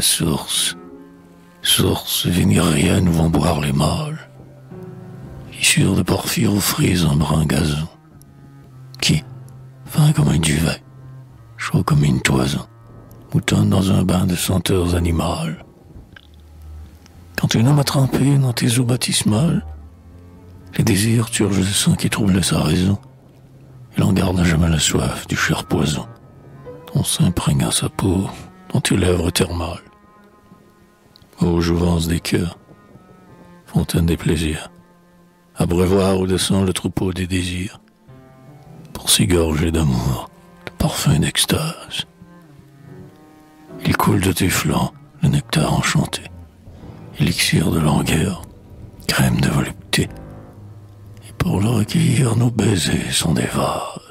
la source. Source vénérienne où vont boire les mâles. Fissure de porphyre aux frises en brun gazon. Qui, fin comme un duvet, chaud comme une toison, moutonne dans un bain de senteurs animales. Quand un homme a trempé dans tes eaux baptismales, les désirs turgent le sang qui trouble sa raison. Il en garde jamais la soif du cher poison. On s'imprègne à sa peau, dans tes lèvres thermales. Ô jouvence des cœurs, fontaine des plaisirs, abreuvoir où descend le troupeau des désirs, pour s'égorger d'amour, de parfum d'extase. Il coule de tes flancs le nectar enchanté, élixir de langueur, crème de volupté. Pour le recueillir, nos baisers sont des vases.